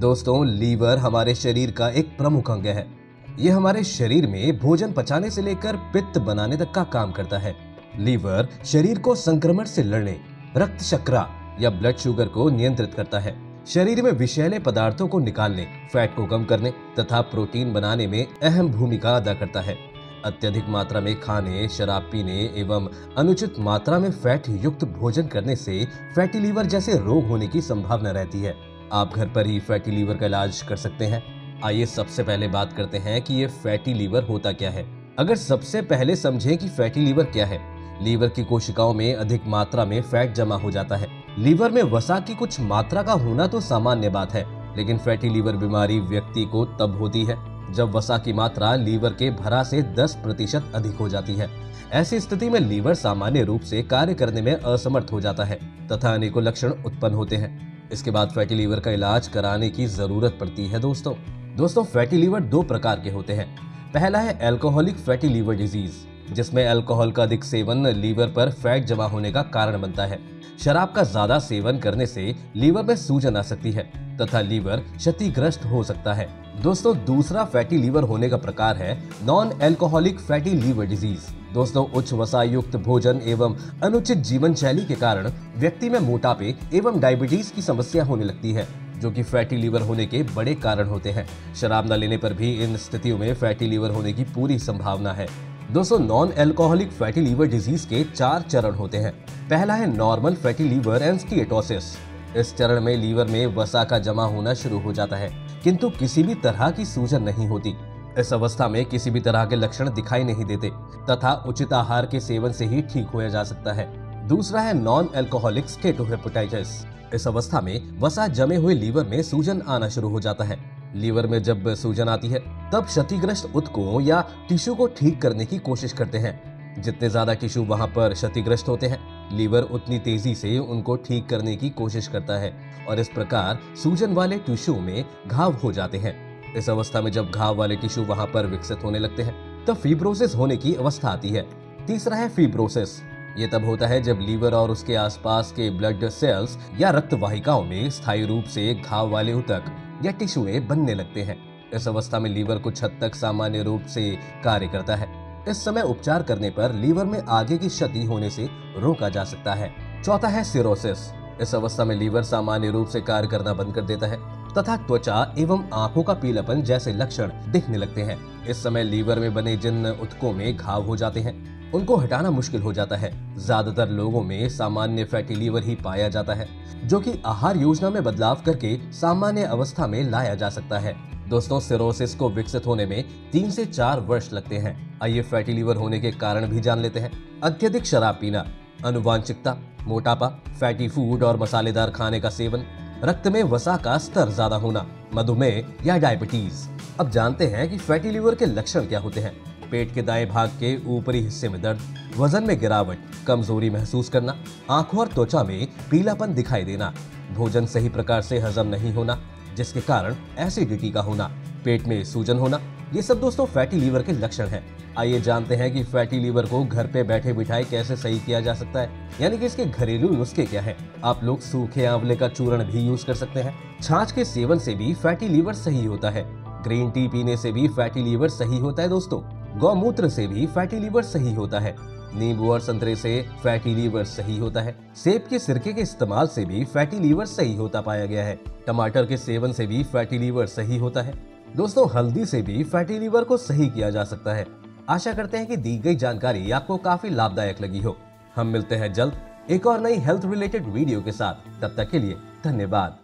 दोस्तों, लीवर हमारे शरीर का एक प्रमुख अंग है। ये हमारे शरीर में भोजन पचाने से लेकर पित्त बनाने तक का काम करता है। लीवर शरीर को संक्रमण से लड़ने, रक्त शर्करा या ब्लड शुगर को नियंत्रित करता है, शरीर में विषैले पदार्थों को निकालने, फैट को कम करने तथा प्रोटीन बनाने में अहम भूमिका अदा करता है। अत्यधिक मात्रा में खाने, शराब पीने एवं अनुचित मात्रा में फैट युक्त भोजन करने से फैटी लीवर जैसे रोग होने की संभावना रहती है। आप घर पर ही फैटी लीवर का इलाज कर सकते हैं। आइए सबसे पहले बात करते हैं कि ये फैटी लीवर होता क्या है। अगर सबसे पहले समझें कि फैटी लीवर क्या है। लीवर की कोशिकाओं में अधिक मात्रा में फैट जमा हो जाता है। लीवर में वसा की कुछ मात्रा का होना तो सामान्य बात है, लेकिन फैटी लीवर बीमारी व्यक्ति को तब होती है जब वसा की मात्रा लीवर के भरा से 10% अधिक हो जाती है। ऐसी स्थिति में लीवर सामान्य रूप से कार्य करने में असमर्थ हो जाता है तथा अनेकों लक्षण उत्पन्न होते हैं। इसके बाद फैटी लीवर का इलाज कराने की जरूरत पड़ती है। दोस्तों फैटी लीवर दो प्रकार के होते हैं। पहला है अल्कोहलिक फैटी लीवर डिजीज, जिसमें अल्कोहल का अधिक सेवन लीवर पर फैट जमा होने का कारण बनता है। शराब का ज्यादा सेवन करने से लीवर में सूजन आ सकती है तथा लीवर क्षतिग्रस्त हो सकता है। दोस्तों, दूसरा फैटी लीवर होने का प्रकार है non alcoholic fatty liver disease. दोस्तों, उच्च वसा युक्त भोजन एवं अनुचित जीवन शैली के कारण व्यक्ति में मोटापे एवं डायबिटीज की समस्या होने लगती है, जो कि फैटी लीवर होने के बड़े कारण होते हैं। शराब न लेने पर भी इन स्थितियों में फैटी लीवर होने की पूरी संभावना है। दोस्तों, non alcoholic fatty liver disease के 4 चरण होते हैं। पहला है normal fatty liver and steatosis. इस चरण में लीवर में वसा का जमा होना शुरू हो जाता है, किंतु किसी भी तरह की सूजन नहीं होती। इस अवस्था में किसी भी तरह के लक्षण दिखाई नहीं देते तथा उचित आहार के सेवन से ही ठीक होया जा सकता है। दूसरा है नॉन अल्कोहलिक स्केटोहेपेटाइटिस। इस अवस्था में वसा जमे हुए लीवर में सूजन आना शुरू हो जाता है। लीवर में जब सूजन आती है तब क्षतिग्रस्त उत्कों या टिश्यू को ठीक करने की कोशिश करते हैं। जितने ज्यादा टिश्यू वहां पर क्षतिग्रस्त होते हैं, लीवर उतनी तेजी से उनको ठीक करने की कोशिश करता है और इस प्रकार सूजन वाले टिश्यू में घाव हो जाते हैं। इस अवस्था में जब घाव वाले टिश्यू वहां पर विकसित होने लगते हैं तब फिब्रोसिस होने की अवस्था आती है। तीसरा है फिब्रोसिस। ये तब होता है जब लीवर और उसके आसपास के ब्लड सेल्स या रक्त वाहिकाओं में स्थायी रूप से घाव वाले ऊतक या टिश्यूए बनने लगते हैं। इस अवस्था में लीवर कुछ हद तक सामान्य रूप से कार्य करता है। इस समय उपचार करने पर लीवर में आगे की क्षति होने से रोका जा सकता है। चौथा है सिरोसिस। इस अवस्था में लीवर सामान्य रूप से कार्य करना बंद कर देता है तथा त्वचा एवं आंखों का पीलापन जैसे लक्षण दिखने लगते हैं। इस समय लीवर में बने जिन उत्कों में घाव हो जाते हैं उनको हटाना मुश्किल हो जाता है। ज्यादातर लोगों में सामान्य फैटी लीवर ही पाया जाता है, जो कि आहार योजना में बदलाव करके सामान्य अवस्था में लाया जा सकता है। दोस्तों, सिरोसिस को विकसित होने में 3 से 4 वर्ष लगते हैं। आइए फैटी लीवर होने के कारण भी जान लेते हैं। अत्यधिक शराब पीना, अनुवांशिकता, मोटापा, फैटी फूड और मसालेदार खाने का सेवन, रक्त में वसा का स्तर ज्यादा होना, मधुमेह या डायबिटीज। अब जानते हैं कि फैटी लीवर के लक्षण क्या होते हैं। पेट के दाएं भाग के ऊपरी हिस्से में दर्द, वजन में गिरावट, कमजोरी महसूस करना, आंखों और त्वचा में पीलापन दिखाई देना, भोजन सही प्रकार से हजम नहीं होना जिसके कारण एसिडिटी का होना, पेट में सूजन होना, ये सब दोस्तों फैटी लीवर के लक्षण हैं। आइए जानते हैं कि फैटी लीवर को घर पे बैठे बिठाए कैसे सही किया जा सकता है, यानी कि इसके घरेलू नुस्खे क्या हैं। आप लोग सूखे आंवले का चूर्ण भी यूज कर सकते हैं। छाछ के सेवन से भी फैटी लीवर सही होता है। ग्रीन टी पीने से भी फैटी लीवर सही होता है। दोस्तों, गौमूत्र से भी फैटी लीवर सही होता है। नींबू और संतरे से फैटी लीवर सही होता है। सेब के सिरके के इस्तेमाल से भी फैटी लीवर सही होता पाया गया है। टमाटर के सेवन से भी फैटी लीवर सही होता है। दोस्तों, हल्दी से भी फैटी लीवर को सही किया जा सकता है। आशा करते हैं कि दी गई जानकारी आपको काफी लाभदायक लगी हो। हम मिलते हैं जल्द एक और नई हेल्थ रिलेटेड वीडियो के साथ। तब तक के लिए धन्यवाद।